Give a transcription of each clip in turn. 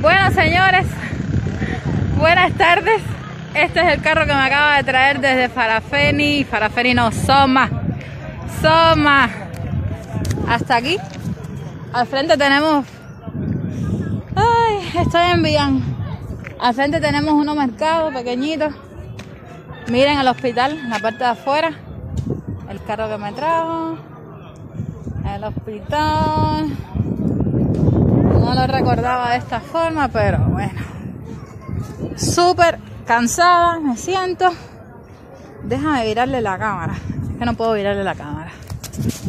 Bueno, señores, buenas tardes. Este es el carro que me acaba de traer desde Farafeni. Farafeni no, Soma. Soma. Hasta aquí. Al frente tenemos... Ay, estoy en Villan. Al frente tenemos unos mercados pequeñitos. Miren el hospital, en la parte de afuera. El carro que me trajo. El hospital. No lo recordaba de esta forma, pero bueno. Súper cansada, me siento. Déjame virarle la cámara. Es que no puedo virarle la cámara.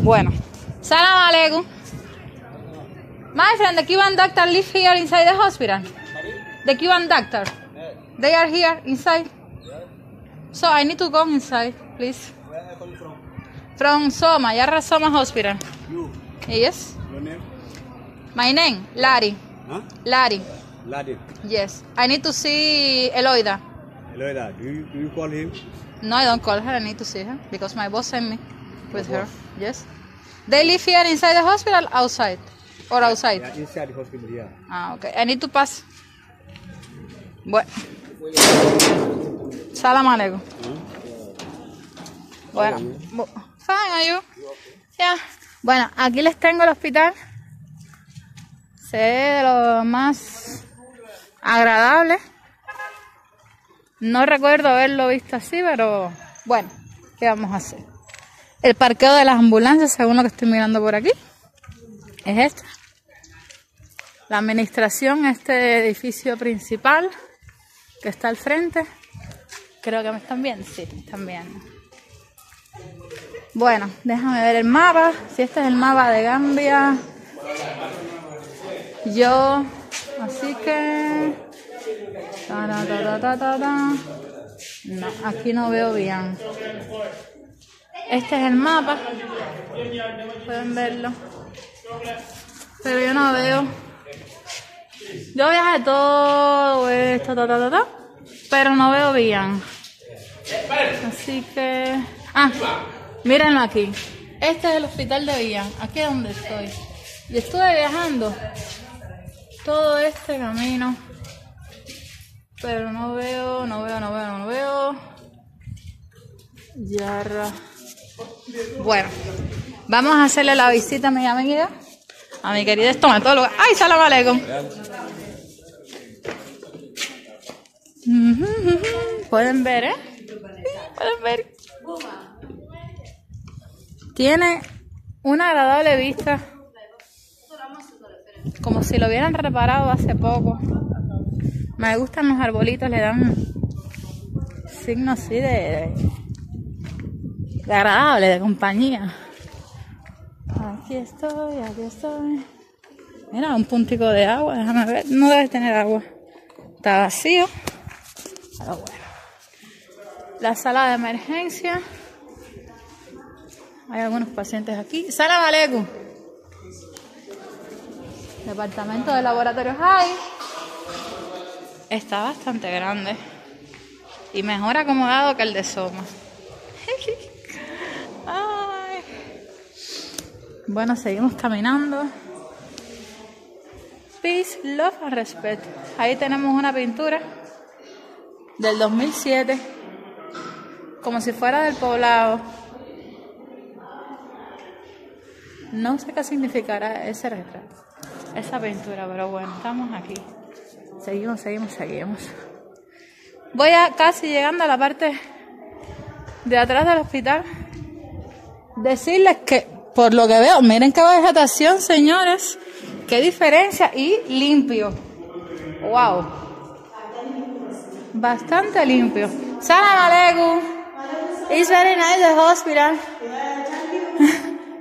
Bueno. Salam alaikum. My friend, the Cuban doctor live here inside the hospital. The Cuban doctor. They are here inside. So I need to go inside, please. Where are you coming from? From Soma, Yarra Soma Hospital. You? Yes. Your name? My name, Larry. Huh? Larry. Larry. Yes. I need to see Eloida. Eloida, do you call him? No, I don't call her. I need to see her because my boss sent me with her. Yes. They live here inside the hospital, outside, or outside? Yeah, inside the hospital, yeah. Ah, okay. I need to pass. Bueno. Salam alaikum. Bueno. Fine, are you? Yeah. Bueno, aquí les tengo el hospital. Se ve de lo más agradable. No recuerdo haberlo visto así, pero bueno, ¿qué vamos a hacer? El parqueo de las ambulancias, según lo que estoy mirando por aquí, es esta. La administración, este edificio principal que está al frente. Creo que me están viendo. Sí, me están viendo. Bueno, déjame ver el mapa. Si este es el mapa de Gambia. Yo, así que... No, aquí no veo bien. Este es el mapa, pueden verlo, pero yo no veo. Yo viajé todo esto, pero no veo bien. Así que... Ah, mírenlo aquí. Este es el hospital de Villan, aquí es donde estoy. Y estuve viajando todo este camino, pero no veo. Yarra. Bueno, vamos a hacerle la visita a mi amiga, a mi querida estomatóloga. ¡Ay, salam alaikum! Pueden ver, ¿eh? Pueden ver. Tiene una agradable vista. Como si lo hubieran reparado hace poco. Me gustan los arbolitos, le dan signos así de agradable, de compañía. Aquí estoy. Mira, un puntico de agua, déjame ver. No debe tener agua. Está vacío. Pero bueno. La sala de emergencia. Hay algunos pacientes aquí. Salam alaikum. Departamento de laboratorios hay. Está bastante grande. Y mejor acomodado que el de Soma. Ay. Bueno, seguimos caminando. Peace, love and respect. Ahí tenemos una pintura del 2007, como si fuera del poblado. No sé qué significará ese retrato, esa pintura, pero bueno, estamos aquí. Seguimos. Voy a casi llegando a la parte de atrás del hospital. Decirles que, por lo que veo, miren qué vegetación, señores. Qué diferencia y limpio. Wow. Bastante limpio. Salam alaikum. It's very nice the hospital.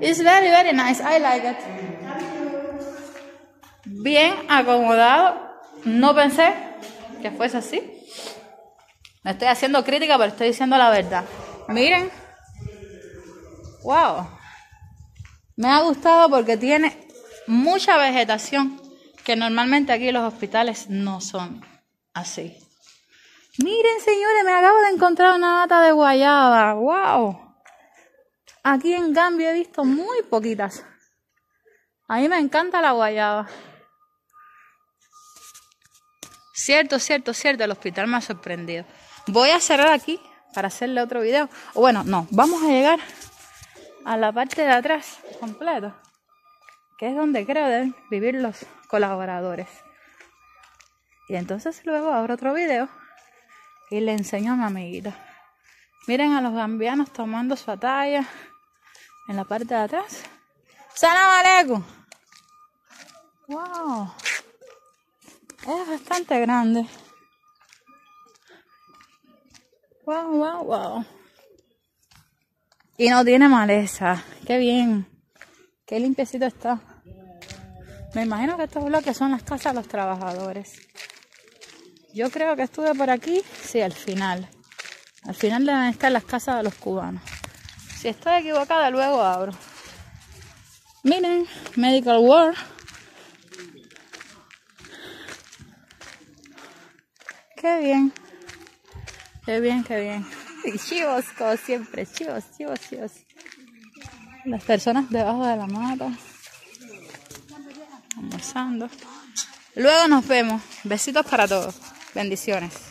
It's very, very nice. I like it. Bien acomodado. No pensé que fuese así. Me estoy haciendo crítica, pero estoy diciendo la verdad. Miren. Wow. Me ha gustado porque tiene mucha vegetación, que normalmente aquí los hospitales no son así. Miren, señores, me acabo de encontrar una mata de guayaba. Wow. Aquí en Gambia he visto muy poquitas. A mí me encanta la guayaba. Cierto, cierto, cierto, el hospital me ha sorprendido. Voy a cerrar aquí para hacerle otro video. O bueno, no, vamos a llegar a la parte de atrás completa, que es donde creo deben vivir los colaboradores. Y entonces luego abro otro video y le enseño a mi amiguita. Miren a los gambianos tomando su atalla en la parte de atrás. ¡Salam aleikum! ¡Wow! Es bastante grande. ¡Wow, wow, wow! Y no tiene maleza. ¡Qué bien! ¡Qué limpiecito está! Me imagino que estos bloques son las casas de los trabajadores. Yo creo que estuve por aquí. Sí, al final. Al final deben estar las casas de los cubanos. Si estoy equivocada, luego abro. Miren, Medical World. ¡Qué bien! ¡Qué bien, qué bien! Y chivos, como siempre. Chivos, chivos, chivos. Las personas debajo de la mata. Almorzando. Luego nos vemos. Besitos para todos. Bendiciones.